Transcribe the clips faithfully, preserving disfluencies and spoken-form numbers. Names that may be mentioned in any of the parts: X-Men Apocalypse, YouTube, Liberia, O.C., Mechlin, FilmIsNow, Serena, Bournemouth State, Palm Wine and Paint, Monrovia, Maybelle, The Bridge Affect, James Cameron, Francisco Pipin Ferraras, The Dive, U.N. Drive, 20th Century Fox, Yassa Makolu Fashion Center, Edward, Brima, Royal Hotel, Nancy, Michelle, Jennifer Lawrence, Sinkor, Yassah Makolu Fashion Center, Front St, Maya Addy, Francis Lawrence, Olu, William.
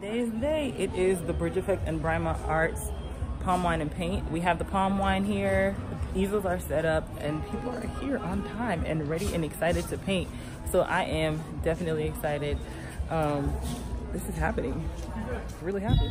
Today's day, it is the Bridge Affect and Brima Arts palm wine and paint. We have the palm wine here, the easels are set up, and people are here on time and ready and excited to paint. So I am definitely excited. Um, this is happening. I'm really happy.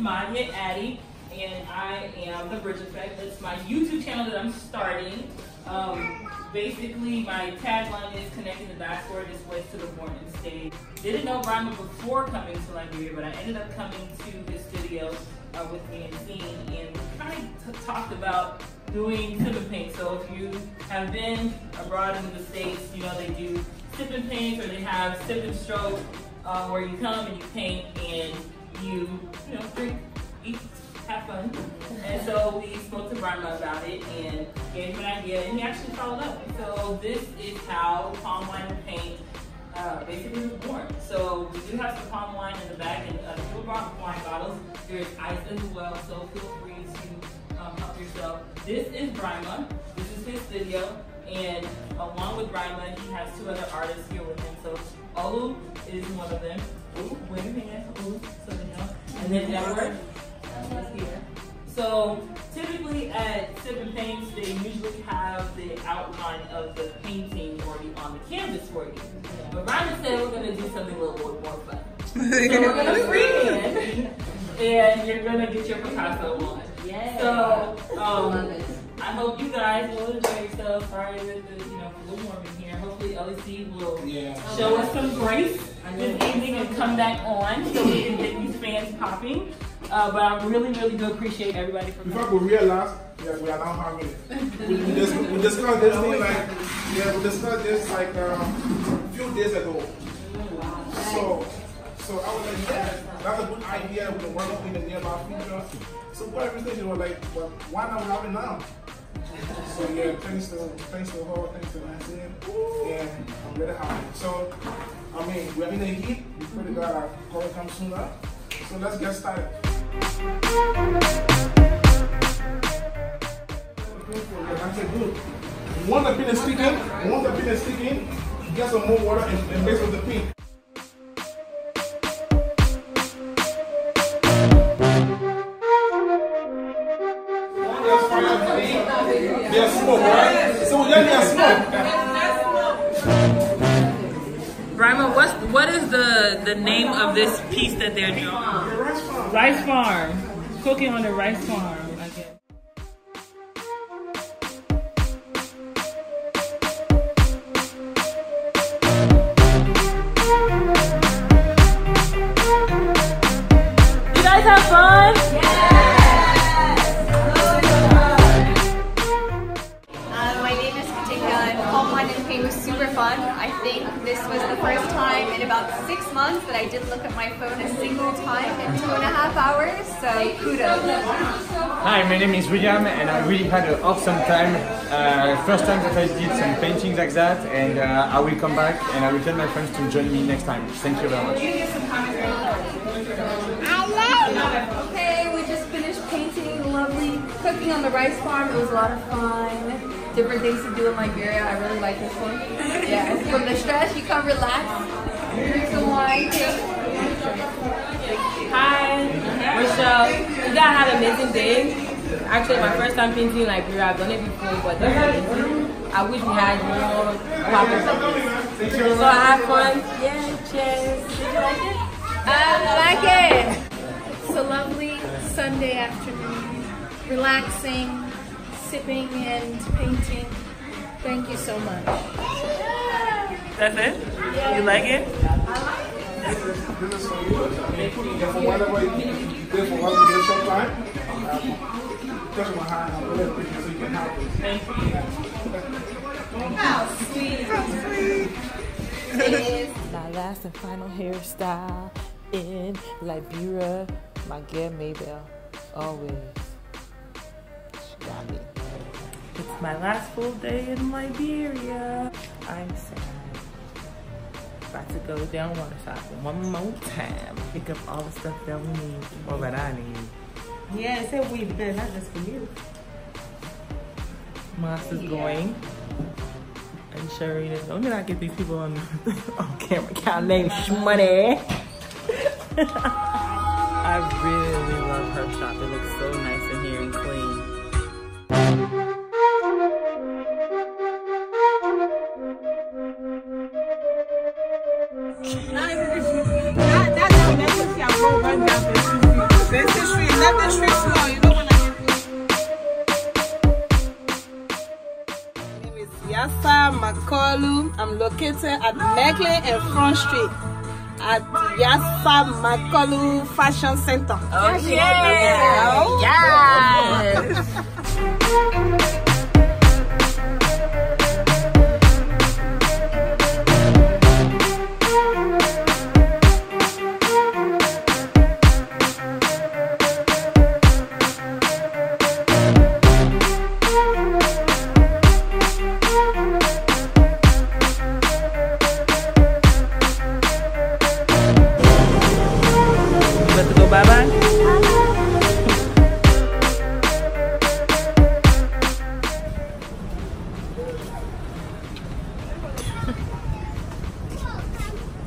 Maya Addy, and I am The Bridge Affect. It's my YouTube channel that I'm starting. Um, basically, my tagline is connecting the dots for this West to the Bournemouth State. Didn't know Brima before coming to Liberia, but I ended up coming to this studio uh, with Nancy, and kind of talked about doing sip and paint. So if you have been abroad in the States, you know they do sip and paint, or they have sip and stroke, uh, where you come and you paint and you, you know, drink, eat, have fun. And so we spoke to Brima about it and gave him an idea, and he actually followed up. So this is how palm wine and paint uh, basically was born. So we do have some palm wine in the back, and uh, people brought wine bottles. There's ice as well, so feel free to um, help yourself. This is Brima. This is his studio. And along with Brima, he has two other artists here with him. So Olu is one of them. Ooh, wait a minute, Olu, so they know. And then Edward is here. So typically at Sip and Paints, they usually have the outline of the painting already on the canvas for you. But Brima said we're gonna do something a little more fun. So we're gonna freehand, and you're gonna get your Picasso one. Yeah. So um, I hope you guys will enjoy yourself. Sorry that the, you know, a little warm in here. Hopefully O C will yeah. show us some grace this evening and come back on so we can get these fans popping. Uh, but I really, really do appreciate everybody for coming. Before we realize, yeah, we are now hungry. we, we just we discussed this thing like yeah, we discussed this like um, a few days ago. Oh, wow. So so I was like, yeah, that's a good idea. We can work on in the nearby future. So what everything you were like, well, why not have it now? So yeah, thanks to thanks to the whole, thanks to Nancy. Yeah, I'm really happy. So I mean, we're in the heat. We pray to God our call will come sooner. So let's get started. Good. Once the pin is sticking, once the pin is sticking, get some more water and, and mix with the pin. There's smoke, right? So we just need smoke. Brima, what's what is the the name of this piece that they're doing? Rice farm. Rice farm. Cooking on the rice farm. You guys have fun? Yeah. Fun. I think this was the first time in about six months that I did look at my phone a single time in two and a half hours, so kudos. Hi, my name is William, and I really had an awesome time. Uh, first time that I did some paintings like that, and uh, I will come back and I will tell my friends to join me next time. Thank you very much. I love it. Okay, we just finished painting, lovely cooking on the rice farm. It was a lot of fun. Different things to do in Liberia. I really like this one. Yeah, from the stress, you come relax, drink some wine. Hi, Michelle. You guys had an amazing day. Actually, my first time painting in Liberia. I've done it before, but I wish we had more poppers like this. So I had fun. Yeah, cheers. Did you like it? I like it. It's a lovely Sunday afternoon. Relaxing. Sipping and painting. Thank you so much. That's it? Yeah. You like it? I like it. This is for you. For whatever you do for one initial time, touch my hand. I'm really appreciate so you can help us. Thank you. How sweet. How sweet. It is my last and final hairstyle in Liberia. My girl Maybelle. Always. Got me. It's my last full day in Liberia. I'm sad. about to go down water shopping one more time. Pick up all the stuff that we need, or that I need. Yeah, it said we, but not just for you. Moss is yeah. going. And Sherry is, let me not get these people on, on camera. Y'all name Shmoney. I really love her shop. It looks so nice in here and clean. My name is Yassah Makolu. I'm located at Mechlin and Front Street at Yassah Makolu Fashion Center. Oh yes! Yes! yes. yes.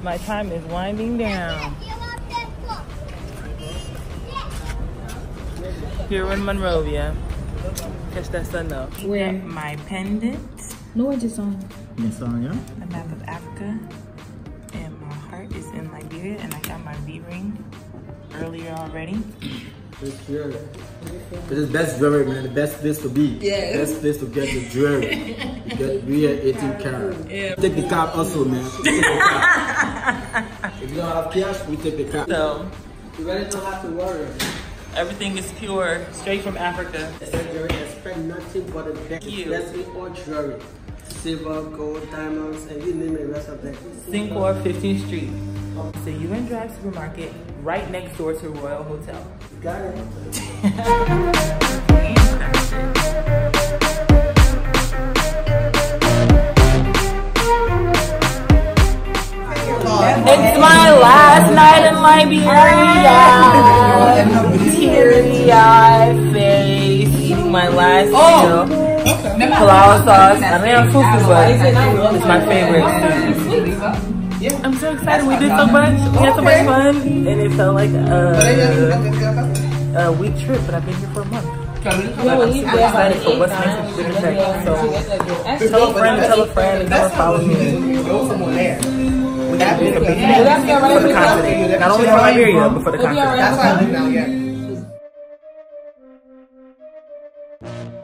My time is winding down. Here in Monrovia. Catch that sun up. Where? My pendant. No, I just on. Yes, on, yeah. A map of Africa. And my heart is in Liberia. And I got my V ring earlier already. This is the best jewelry, man. The best place to be. Yeah. Best place to get the jewelry. Get real eighteen karat. Yeah. Take the cab also, man. If you don't have cash, we take the cab. So you better don't have to worry. Everything is pure, straight from Africa. Jewelry, expect nothing but a best. Let's be all jewelry. Silver, gold, diamonds, and you name the rest of them. Sinkor, fifteenth street. It's a U N. Drive supermarket right next door to Royal Hotel. Got it. It's my last night in Liberia. Teary-eyed face, eating my last meal. Halal sauce. I mean, I'm fufu, but it's my favorite. Yeah. I'm so excited. That's we did so much. We had so much fun, and it felt like a, a week trip, but I've been here for a month. Well, I'm super excited for what's next for the Effect. So tell a friend, tell a friend, and follow me. We got to be a big for the continent, not only for Liberia, but for the continent. That's why I live down here.